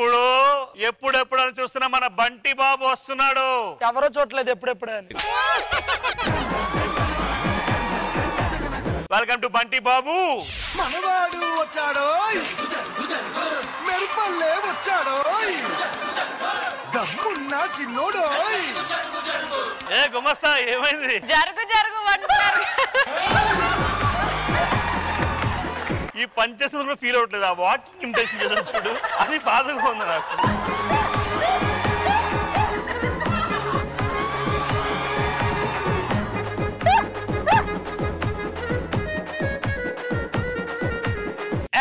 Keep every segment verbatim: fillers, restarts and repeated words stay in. ఇప్పుడు ఎప్పుడెప్పుడు అని చూస్తున్నా మన బంటి బాబు వస్తున్నాడు. ఎవరో చూడలేదు ఎప్పుడెప్పుడు అని. Welcome to Bunty Babu. మనవాడు వచ్చాడోయ్ మెరుపల్లే వచ్చాడోయ్ దమ్మున్న చిన్నోడోయ్. ఏ గుమస్తా ఏమైంది? జరుగు జరుగు అంటారు. ఈ పంచేసినప్పుడు ఫీల్ అవట్లేదు. ఆ వాకింగ్ ఇంప్రెషన్ చేశాను చూడు, అది బాధగా ఉంది నాకు.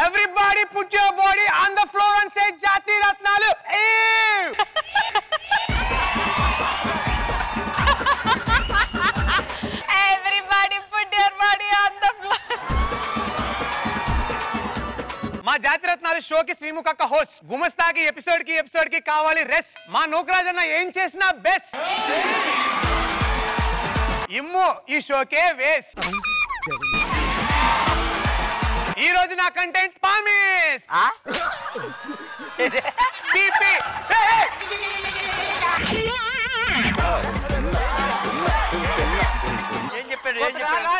Everybody put your body on the floor and say Jati Ratnalu. Everybody put your body on the floor. मां जाति रत्नालु शो की श्रीमुखा का होस्ट गुमस्ता की एपिसोड की एपिसोड की कावाली रेस मां नौकराजना एम चेसना बेस्ट इम्मो ई शो के वेस्ट ఈ రోజు నా కంటెంట్ పామిస్ ఆ పీపీ ఏం చెప్పాడు ఏం చెప్పాడు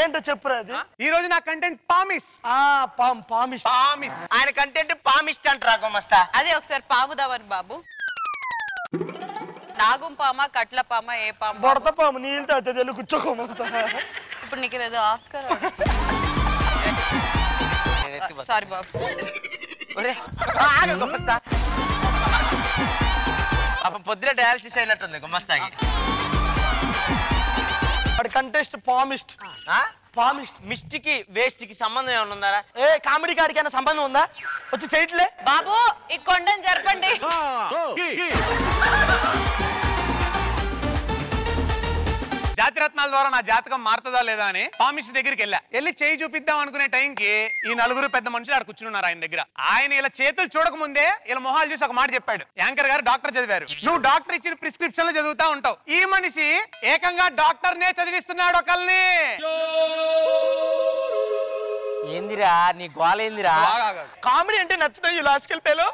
ఏంటో చెప్పురా అది ఈ రోజు నా కంటెంట్ పామిస్ ఆ పామ్ పామిస్ పామిస్ ఆయన కంటెంట్ పామిస్ అంటరా గుమస్తా అదే ఒకసారి పాముదావని బాబు నాగం పామ కట్ల పామ ఏ పామ బొడత పాము నీళ్ళు తాగితే తెలుగు గుచ్చ గుమస్తా ఇప్పుడు నికిరేదో ఆస్కార్ సారీ బాబు ఒరే ఆగు గుమస్తా అప్పుడు పొద్దున డయాలసిస్ అయినట్టుంది గుమస్తాకి వాడు కంటెస్ట్ పామిస్ట్ ఆ పామిస్ట్ మిస్ట్ కి వేస్ట్ కి సంబంధం ఏమన్నా ఉందా ఏ కామెడీ కాడికైనా సంబంధం ఉందా వచ్చి చేయట్లే బాబు ఈ కొండని జరపండి జాతి రత్నాల ద్వారా నా జాతకం మారుతుందా లేదా అని పామిష్ దగ్గరికి వెళ్ళా వెళ్ళి చేయి చూపిద్దాం అనుకునే టైంకి ఈ నలుగురు పెద్ద మనుషులు అక్కడ కూర్చున్నారు ఆయన దగ్గర ఆయన ఇలా చేతులు చూడక ముందే ఇలా మొహాలు చూసి ఒక మాట చెప్పాడు యాంకర్ గారు డాక్టర్ చదివారు నువ్వు డాక్టర్ ఇచ్చిన ప్రిస్క్రిప్షన్ లో చదువుతా ఉంటావు ఈ మనిషి ఏకంగా డాక్టర్ నే చదివిస్తున్నాడు ఒకల్ని ఏందిరా నీ గోల ఏందిరా కామెడీ అంటే నచ్చుతాయి ఈ లాజికల్ పేలో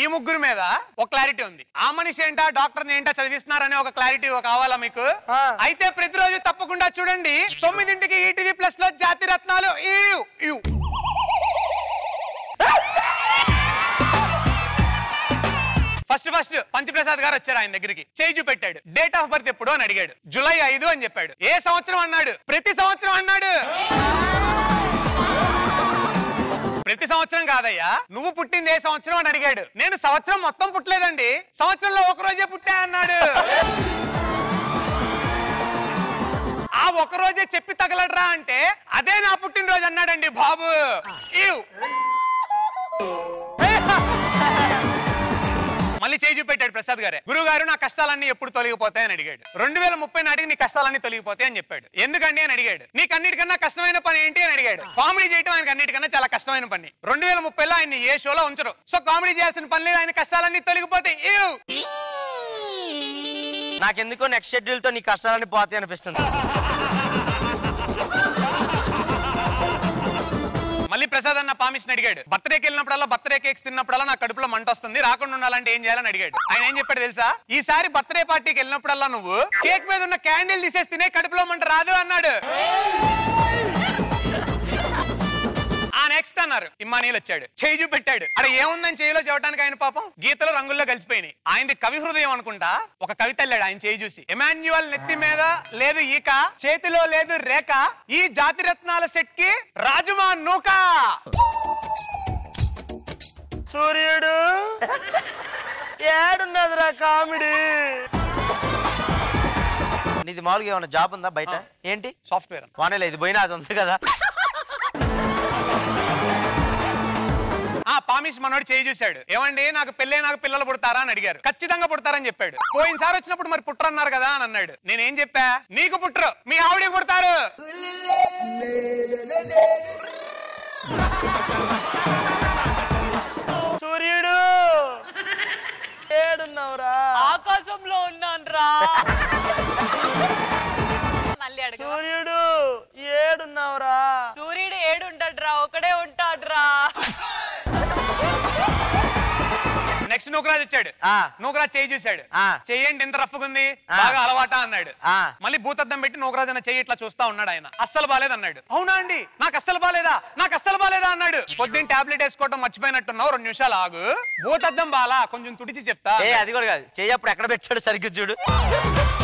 ఈ ముగ్గురు మీద ఒక క్లారిటీ ఉంది ఆ మనిషి ఏంటా డాక్టర్ ఏంటా చదివిస్తున్నారనే ఒక క్లారిటీ కావాలా మీకు అయితే ప్రతిరోజు తప్పకుండా చూడండి తొమ్మిదింటికి ఈటీవీ ప్లస్ లో జాతి రత్నాలు ఫస్ట్ ఫస్ట్ పంచప్రసాద్ గారు వచ్చారు ఆయన దగ్గరికి చేయి చూపెట్టాడు డేట్ ఆఫ్ బర్త్ ఎప్పుడు అని అడిగాడు జూలై ఐదు అని చెప్పాడు ఏ సంవత్సరం అన్నాడు ప్రతి సంవత్సరం అన్నాడు ప్రతి సంవత్సరం కాదయ్యా నువ్వు పుట్టింది ఏ సంవత్సరం అని అడిగాడు నేను సంవత్సరం మొత్తం పుట్టలేదండి సంవత్సరంలో ఒక రోజే పుట్టా అన్నాడు ఆ ఒక రోజే చెప్పి తగలడరా అంటే అదే నా పుట్టినరోజు అన్నాడండి బాబు మళ్ళీ చేయి చూపెట్టాడు ప్రసాద్ గారే గురువు గారు నా కష్టాలన్నీ ఎప్పుడు తొలగిపోతాయి అని అడిగాడు రెండు వేల ముప్పై నాటికి నీ కష్టాలన్నీ తొలగిపోతాయి అని చెప్పాడు ఎందుకండి అని అడిగాడు నీకు అన్నిటికన్నా కష్టమైన పని ఏంటి అని అడిగాడు కామెడీ చేయడం ఆయనకు అన్నిటికన్నా చాలా కష్టమైన పని రెండు వేల ముప్పైలో ఆయన ఏ షోలో ఉంచరు సో కామెడీ చేయాల్సిన పని లేదు ఆయన కష్టాలన్నీ తొలగిపోతాయి నాకెందుకో నెక్స్ట్ షెడ్యూల్ తో నీ కష్టాలన్నీ పోతాయి అనిపిస్తుంది మళ్ళీ ప్రసాద్ అన్న పామిషన్ అడిగాడు బర్త్డేకి వెళ్ళినప్పుడల్లా బర్త్డే కేక్స్ తిన్నప్పుడల్లా నా కడుపులో మంట వస్తుంది రాకుండా ఉండాలంటే ఏం చేయాలని అడిగాడు ఆయన ఏం చెప్పాడు తెలుసా ఈసారి బర్త్డే పార్టీకి వెళ్ళినప్పుడల్లా నువ్వు కేక్ మీద ఉన్న క్యాండిల్ తీసేసి తినే కడుపులో మంట రాదు అన్నాడు ఆ నెక్స్ట్ అన్నారు ఇమ్మానీలు వచ్చాడు చేయి చూపెట్టాడు అక్కడ ఏముందని చేయిలో చూడటానికి ఆయన పాపం గీతలు రంగుల్లో కలిసిపోయినాయి ఆయనది కవి హృదయం అనుకుంటా ఒక కవిత అల్లాడు ఆయన చేయి చూసి ఎమాన్యువల్ నెత్తి మీద లేదు ఈక చేతిలో లేదు రేఖ ఈ జాతి రత్నాల సెట్ కి రాజుమా నూక సూర్యుడు ఏడున్నదిరా కామెడీ నీది మామూలుగా ఏమన్నా జాబ్ ఉందా బయట ఏంటి సాఫ్ట్వేర్ వానేలే ఇది పోయినా అది ఉంది కదా పామిష్ మనోడు చేయి చూశాడు ఏమండి నాకు పెళ్ళే నాకు పిల్లలు పుడతారా అని అడిగారు ఖచ్చితంగా పుడతారని చెప్పాడు పోయినసారి వచ్చినప్పుడు మరి పుట్టరన్నారు కదా అని అన్నాడు నేనేం చెప్పా నీకు పుట్టరు మీ ఆవిడకి పుడతారు సూర్యుడు ఏడున్నావురా ఆకాశంలో ఉన్నాను రా సూర్యుడు ఏడున్నావురా సూర్యుడు ఏడు ఉంటాడు రా ఒకడే ఉంటాడు రా నోకరాజ్ వచ్చాడు. నోకరాజ్ చేయి చూశాడు. చేయండి ఎంత రఫ్గా ఉంది బాగా అలవాట అన్నాడు. మళ్ళీ భూతద్దం పెట్టి నోకరాజ్ అన్న చేయి ఇట్లా చూస్తా ఉన్నాడు. ఆయన అస్సలు బాలేదు అన్నాడు. అవునా అండి నాకు అస్సలు బాలేదా నాకు అస్సలు బాలేదా అన్నాడు. పొద్దున్న టాబ్లెట్ వేసుకోవడం మర్చిపోయినట్టున్నావు రెండు నిమిషాలు ఆగు భూతద్దం బాలా కొంచెం తుడిచి చెప్తా. అది కూడా కాదు చేయప్పుడు ఎక్కడ పెట్టాడు సరిగ్గా చూడు.